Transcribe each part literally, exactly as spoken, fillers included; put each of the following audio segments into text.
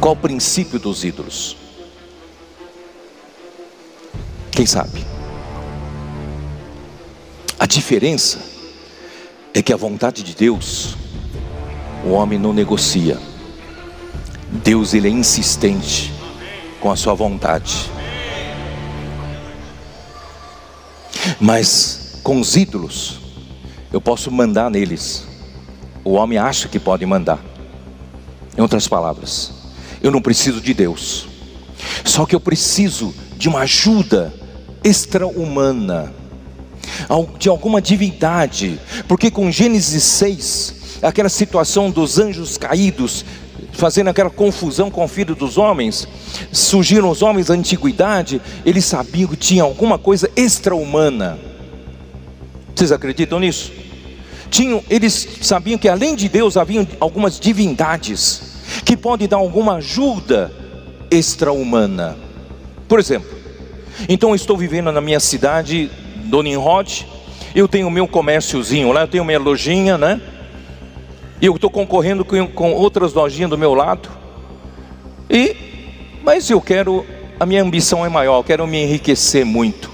Qual o princípio dos ídolos? Quem sabe? A diferença é que a vontade de Deus, o homem não negocia. Deus, ele é insistente com a sua vontade. Mas com os ídolos, eu posso mandar neles. O homem acha que pode mandar. Em outras palavras, eu não preciso de Deus. Só que eu preciso de uma ajuda extra-humana, de alguma divindade. Porque com Gênesis seis, aquela situação dos anjos caídos, fazendo aquela confusão com o filho dos homens, surgiram os homens da antiguidade, eles sabiam que tinha alguma coisa extra-humana. Vocês acreditam nisso? Tinham, eles sabiam que além de Deus haviam algumas divindades que podem dar alguma ajuda extra-humana. Por exemplo, então eu estou vivendo na minha cidade, Doninho Rote, eu tenho o meu comérciozinho lá, eu tenho minha lojinha, né? E eu estou concorrendo com, com outras lojinhas do meu lado. E, mas eu quero, a minha ambição é maior, eu quero me enriquecer muito.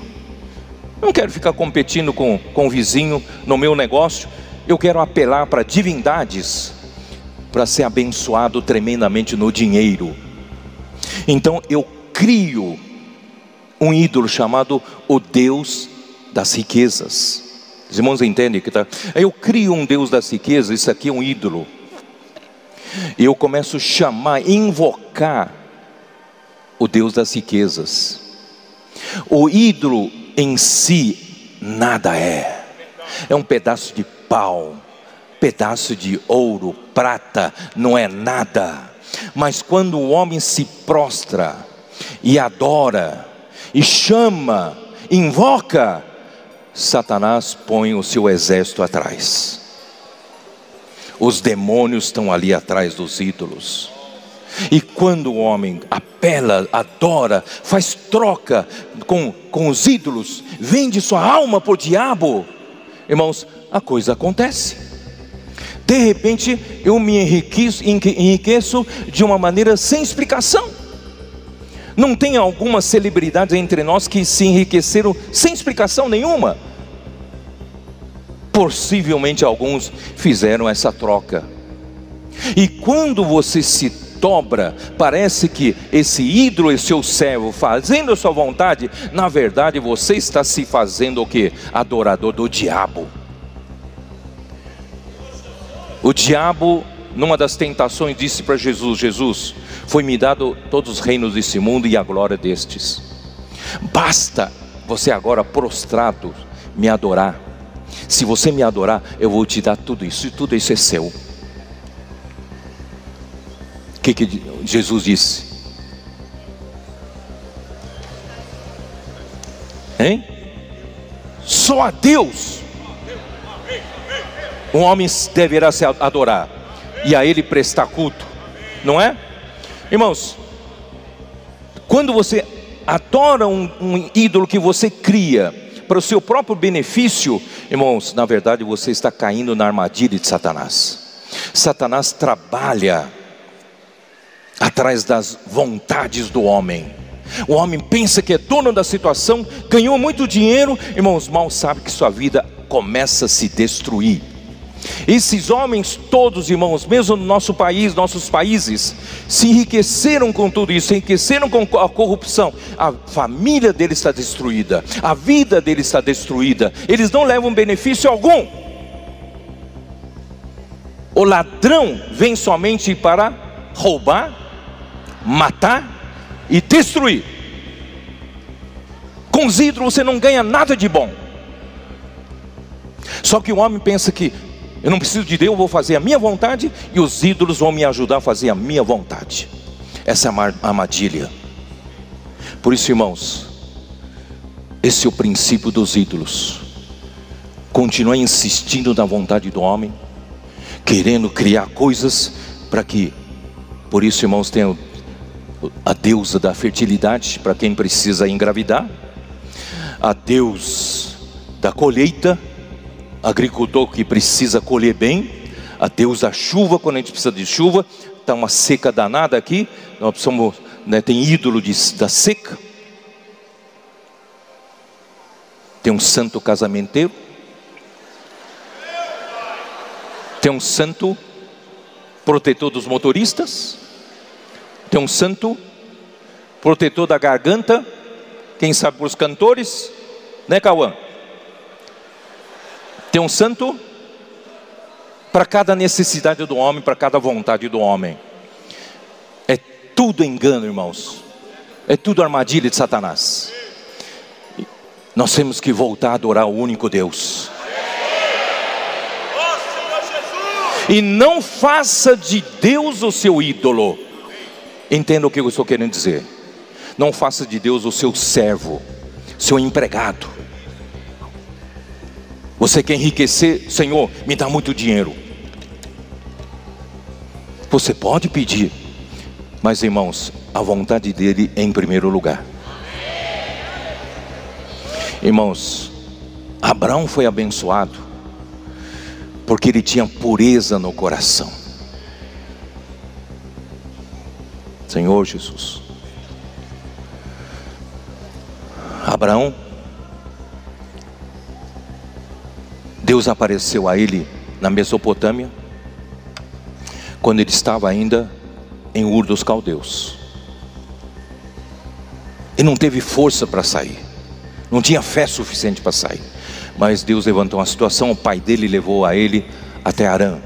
Eu não quero ficar competindo com, com o vizinho no meu negócio. Eu quero apelar para divindades, para ser abençoado tremendamente no dinheiro. Então eu crio um ídolo chamado o Deus das riquezas. Os irmãos entendem que tá? Eu crio um Deus das riquezas, isso aqui é um ídolo. E eu começo a chamar, invocar o Deus das riquezas. O ídolo em si nada é. É um pedaço de pau, pedaço de ouro, prata, não é nada. Mas quando o homem se prostra e adora e chama, invoca, Satanás põe o seu exército atrás. Os demônios estão ali atrás dos ídolos. E quando o homem apela, adora, faz troca com, com os ídolos, vende sua alma para o diabo, irmãos, a coisa acontece. De repente eu me enriqueço, enriqueço de uma maneira sem explicação. Não tem algumas celebridades entre nós que se enriqueceram sem explicação nenhuma? Possivelmente alguns fizeram essa troca. E quando você se dobra, parece que esse ídolo e seu servo fazendo a sua vontade, na verdade você está se fazendo o quê? Adorador do diabo. O diabo, numa das tentações, disse para Jesus: Jesus, foi-me dado todos os reinos desse mundo e a glória destes. Basta você agora prostrado me adorar. Se você me adorar, eu vou te dar tudo isso, e tudo isso é seu. O que que Jesus disse? Hein? Só a Deus um homem deverá se adorar e a ele prestar culto, não é? Irmãos, quando você adora um, um ídolo que você cria para o seu próprio benefício, irmãos, na verdade você está caindo na armadilha de Satanás. Satanás trabalha atrás das vontades do homem. O homem pensa que é dono da situação, ganhou muito dinheiro, irmãos, mal sabe que sua vida começa a se destruir. Esses homens todos, irmãos, mesmo no nosso país, nossos países, se enriqueceram com tudo isso, se enriqueceram com a corrupção. A família deles está destruída, a vida deles está destruída, eles não levam benefício algum. O ladrão vem somente para roubar, matar e destruir. Com os ídolos você não ganha nada de bom. Só que o homem pensa que eu não preciso de Deus, eu vou fazer a minha vontade e os ídolos vão me ajudar a fazer a minha vontade. Essa é a armadilha. Por isso, irmãos, esse é o princípio dos ídolos. Continuar insistindo na vontade do homem, querendo criar coisas para que... Por isso, irmãos, tem a deusa da fertilidade para quem precisa engravidar, a deusa da colheita, agricultor que precisa colher bem, a Deus da chuva quando a gente precisa de chuva, está uma seca danada aqui, nós precisamos, né, tem ídolo de, da seca, tem um santo casamenteiro, tem um santo protetor dos motoristas, tem um santo protetor da garganta, quem sabe para os cantores, né, Cauã? Tem um santo para cada necessidade do homem, para cada vontade do homem. É tudo engano, irmãos. É tudo armadilha de Satanás. Nós temos que voltar a adorar o único Deus. E não faça de Deus o seu ídolo. Entenda o que eu estou querendo dizer. Não faça de Deus o seu servo, seu empregado. Você quer enriquecer, Senhor, me dá muito dinheiro. Você pode pedir, mas, irmãos, a vontade dele é em primeiro lugar. Irmãos, Abraão foi abençoado porque ele tinha pureza no coração. Senhor Jesus, Abraão, Deus apareceu a ele na Mesopotâmia, quando ele estava ainda em Ur dos Caldeus. Ele não teve força para sair, não tinha fé suficiente para sair, mas Deus levantou uma situação, o pai dele levou a ele até Arã.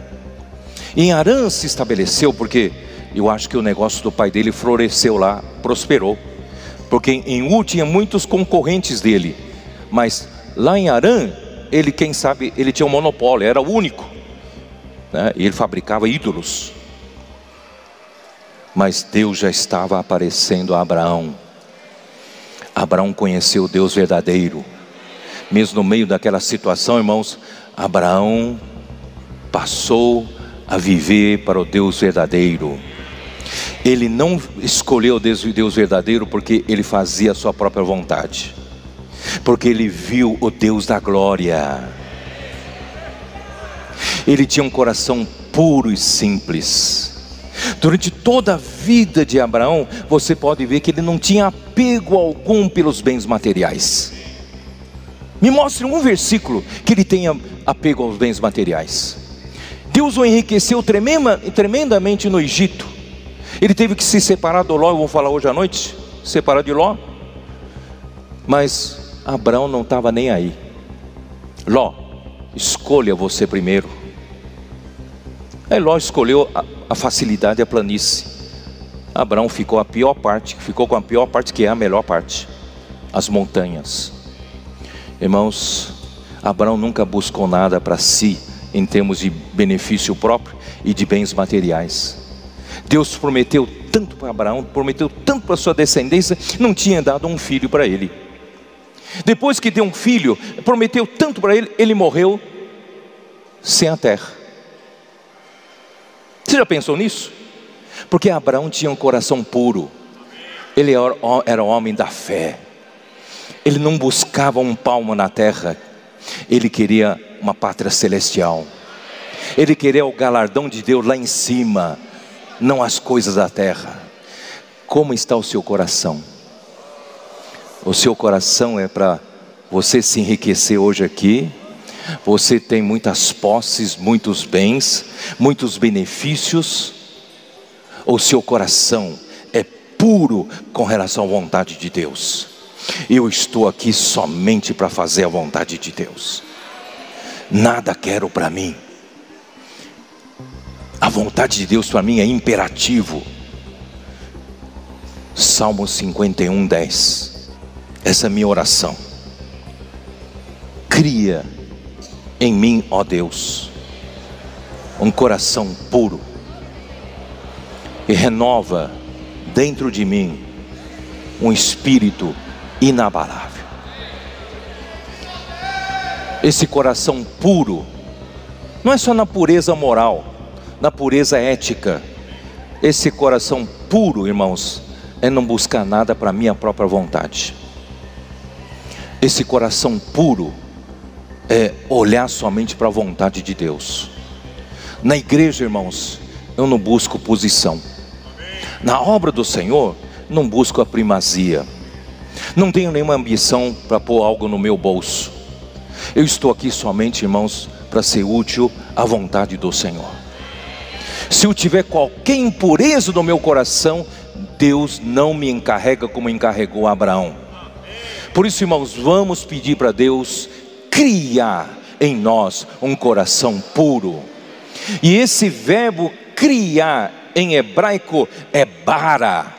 E em Arã se estabeleceu, porque eu acho que o negócio do pai dele floresceu lá, prosperou. Porque em Ur tinha muitos concorrentes dele, mas lá em Arã, ele, quem sabe, ele tinha um monopólio, era o único, né? Ele fabricava ídolos. Mas Deus já estava aparecendo a Abraão. Abraão conheceu o Deus verdadeiro. Mesmo no meio daquela situação, irmãos, Abraão passou a viver para o Deus verdadeiro. Ele não escolheu o Deus verdadeiro porque ele fazia a sua própria vontade, porque ele viu o Deus da glória. Ele tinha um coração puro e simples. Durante toda a vida de Abraão, você pode ver que ele não tinha apego algum pelos bens materiais. Me mostre um versículo que ele tenha apego aos bens materiais. Deus o enriqueceu tremenda, tremendamente no Egito. Ele teve que se separar do Ló, eu vou falar hoje à noite, separar de Ló. Mas Abraão não estava nem aí. Ló, escolha você primeiro. Aí Ló escolheu a, a facilidade, a planície. Abraão ficou a pior parte, ficou com a pior parte que é a melhor parte, as montanhas. Irmãos, Abraão nunca buscou nada para si, em termos de benefício próprio e de bens materiais. Deus prometeu tanto para Abraão, prometeu tanto para sua descendência, não tinha dado um filho para ele. Depois que deu um filho, prometeu tanto para ele, ele morreu sem a terra. Você já pensou nisso? Porque Abraão tinha um coração puro. Ele era homem da fé. Ele não buscava um palmo na terra. Ele queria uma pátria celestial. Ele queria o galardão de Deus lá em cima, não as coisas da terra. Como está o seu coração? O seu coração é para você se enriquecer hoje aqui. Você tem muitas posses, muitos bens, muitos benefícios. O seu coração é puro com relação à vontade de Deus. Eu estou aqui somente para fazer a vontade de Deus. Nada quero para mim. A vontade de Deus para mim é imperativo. Salmo cinquenta e um, dez. Essa é a minha oração. Cria em mim, ó Deus, um coração puro, e renova dentro de mim um espírito inabalável. Esse coração puro não é só na pureza moral, na pureza ética. Esse coração puro, irmãos, é não buscar nada para minha própria vontade. Esse coração puro é olhar somente para a vontade de Deus. Na igreja, irmãos, eu não busco posição. Na obra do Senhor, não busco a primazia. Não tenho nenhuma ambição para pôr algo no meu bolso. Eu estou aqui somente, irmãos, para ser útil à vontade do Senhor. Se eu tiver qualquer impureza no meu coração, Deus não me encarrega como encarregou Abraão. Por isso, irmãos, vamos pedir para Deus criar em nós um coração puro. E esse verbo criar em hebraico é bara,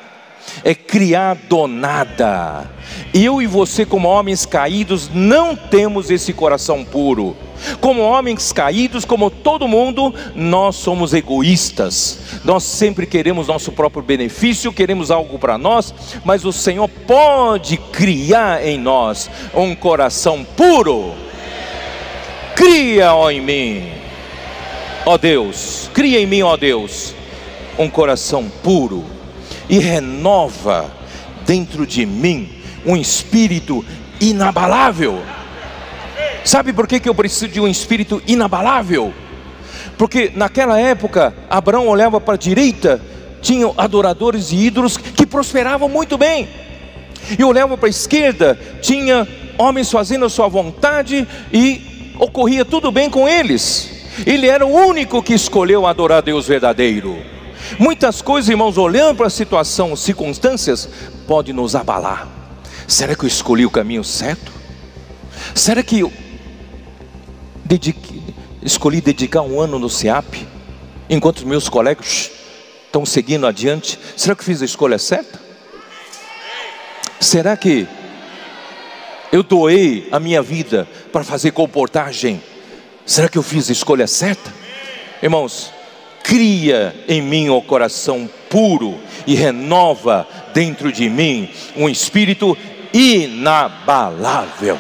é criar do nada. Eu e você, como homens caídos, não temos esse coração puro. Como homens caídos, como todo mundo, nós somos egoístas. Nós sempre queremos nosso próprio benefício, queremos algo para nós, mas o Senhor pode criar em nós um coração puro. Cria, ó em mim, ó Deus, cria em mim, ó Deus, um coração puro, e renova dentro de mim um espírito inabalável. Sabe por que que eu preciso de um espírito inabalável? Porque naquela época, Abraão olhava para a direita, tinham adoradores e ídolos que prosperavam muito bem. E olhava para a esquerda, tinha homens fazendo a sua vontade e ocorria tudo bem com eles. Ele era o único que escolheu adorar Deus verdadeiro. Muitas coisas, irmãos, olhando para a situação, circunstâncias, pode nos abalar. Será que eu escolhi o caminho certo? Será que eu dedique, escolhi dedicar um ano no SEAP, enquanto meus colegas estão seguindo adiante? Será que eu fiz a escolha certa? Será que eu doei a minha vida para fazer comportagem? Será que eu fiz a escolha certa? Irmãos, cria em mim o coração puro e renova dentro de mim um espírito inabalável.